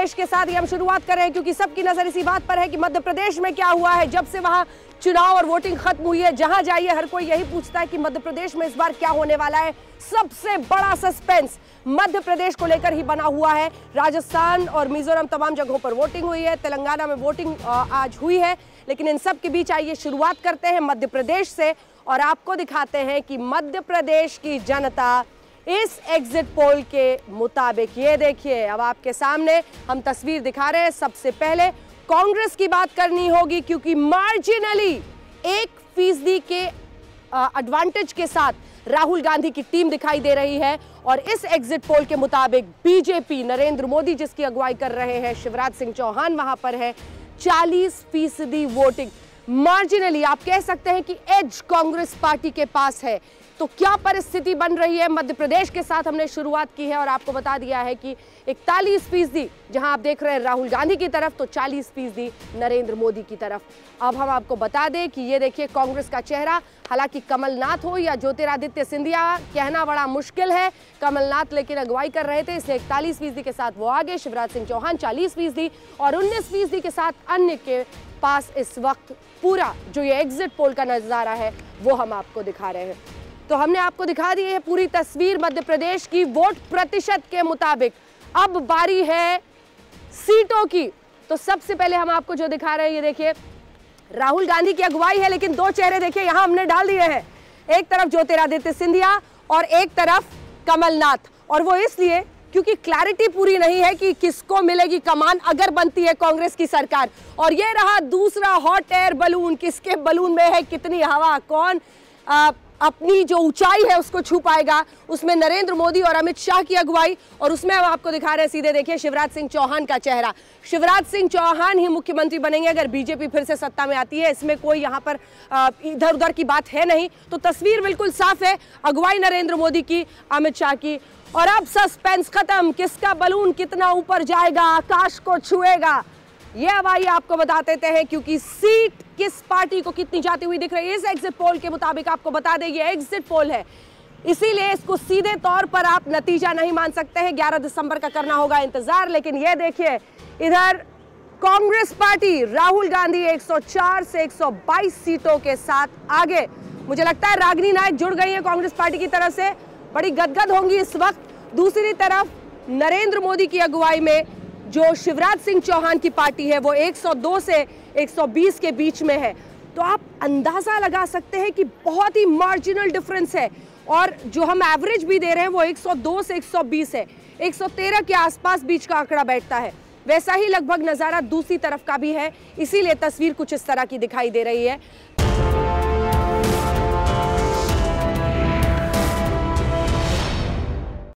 देश के साथ ही हम शुरुआत कर रहे हैं क्योंकि सबकी नजर इसी बात पर है कि मध्य प्रदेश में क्या हुआ है। जब से वहां चुनाव और वोटिंग खत्म हुई है, जहां जाइए हर कोई यही पूछता है कि मध्य प्रदेश में इस बार क्या होने वाला है। सबसे बड़ा सस्पेंस मध्य प्रदेश को लेकर ही बना हुआ है। राजस्थान और मिजोरम तमाम जगहों पर वोटिंग हुई है, तेलंगाना में वोटिंग आज हुई है, लेकिन इन सब के बीच आइए शुरुआत करते हैं मध्य प्रदेश से और आपको दिखाते हैं कि मध्य प्रदेश की जनता इस एग्जिट पोल के मुताबिक, ये देखिए अब आपके सामने हम तस्वीर दिखा रहे हैं। सबसे पहले कांग्रेस की बात करनी होगी क्योंकि मार्जिनली 1% के एडवांटेज के साथ राहुल गांधी की टीम दिखाई दे रही है और इस एग्जिट पोल के मुताबिक बीजेपी, नरेंद्र मोदी जिसकी अगुवाई कर रहे हैं, शिवराज सिंह चौहान वहां पर है, 40% वोटिंग मार्जिनली, आप कह सकते हैं कि एज कांग्रेस पार्टी के पास है। तो क्या परिस्थिति बन रही है मध्य प्रदेश के साथ, हमने शुरुआत की है और आपको बता दिया है कि 41% जहां आप देख रहे हैं राहुल गांधी की तरफ, तो 40% नरेंद्र मोदी की तरफ। अब हम आपको बता दें कि ये देखिए कांग्रेस का चेहरा, हालांकि कमलनाथ हो या ज्योतिरादित्य सिंधिया, कहना बड़ा मुश्किल है। कमलनाथ लेकिन अगुवाई कर रहे थे, इसलिए 41% के साथ वो आगे, शिवराज सिंह चौहान 40% और 19% के साथ अन्य के पास इस वक्त पूरा जो ये एग्जिट पोल का नज़ारा है वो हम आपको दिखा रहे हैं। तो हमने आपको दिखा दी है पूरी तस्वीर मध्य प्रदेश की वोट प्रतिशत के मुताबिक। अब बारी है सीटों की, तो सबसे पहले हम आपको जो दिखा रहे हैं ये देखिए राहुल गांधी की अगुवाई है, लेकिन दो चेहरे देखिए यहाँ हमने डाल दिए हैं, एक तरफ ज्योतिरादित्य सिंधिया और एक तरफ कमलनाथ, और वो इसलिए क्योंकि क्लैरिटी पूरी नहीं है कि किसको मिलेगी कमान अगर बनती है कांग्रेस की सरकार। और ये रहा दूसरा हॉट एयर बलून, किसके बलून में है कितनी हवा, कौन अपनी जो ऊंचाई है उसको छू पाएगा। उसमें नरेंद्र मोदी और अमित शाह की अगुवाई, और उसमें हम आपको दिखा रहे हैं सीधे देखिए शिवराज सिंह चौहान का चेहरा। शिवराज सिंह चौहान ही मुख्यमंत्री बनेंगे अगर बीजेपी फिर से सत्ता में आती है, इसमें कोई यहाँ पर इधर उधर की बात है नहीं। तो तस्वीर बिल्कुल साफ है, अगुवाई नरेंद्र मोदी की, अमित शाह की। और अब सस्पेंस खत्म, किसका बलून कितना ऊपर जाएगा, आकाश को छुएगा, यह हवाई आपको बता देते हैं क्योंकि सीट किस पार्टी को कितनी जाती हुई दिख रही है इस एग्जिट पोल के मुताबिक। आपको बता दें ये एग्जिट पोल है, इसीलिए इसको सीधे तौर पर आप नतीजा नहीं मान सकते हैं, 11 दिसंबर का करना होगा इंतजार। लेकिन ये देखिए इधर कांग्रेस पार्टी, राहुल गांधी 104 से 122 सीटों के साथ आगे। मुझे लगता है रागिनी नायक जुड़ गई है कांग्रेस पार्टी की तरफ से, बड़ी गदगद होंगी इस वक्त। दूसरी तरफ नरेंद्र मोदी की अगुवाई में जो शिवराज सिंह चौहान की पार्टी है वो 102 से 120 के बीच में है। तो आप अंदाजा लगा सकते हैं कि बहुत ही मार्जिनल डिफरेंस है, और जो हम एवरेज भी दे रहे हैं वो 102 से 120 है, 113 के आसपास बीच का आंकड़ा बैठता है। वैसा ही लगभग नज़ारा दूसरी तरफ का भी है, इसीलिए तस्वीर कुछ इस तरह की दिखाई दे रही है।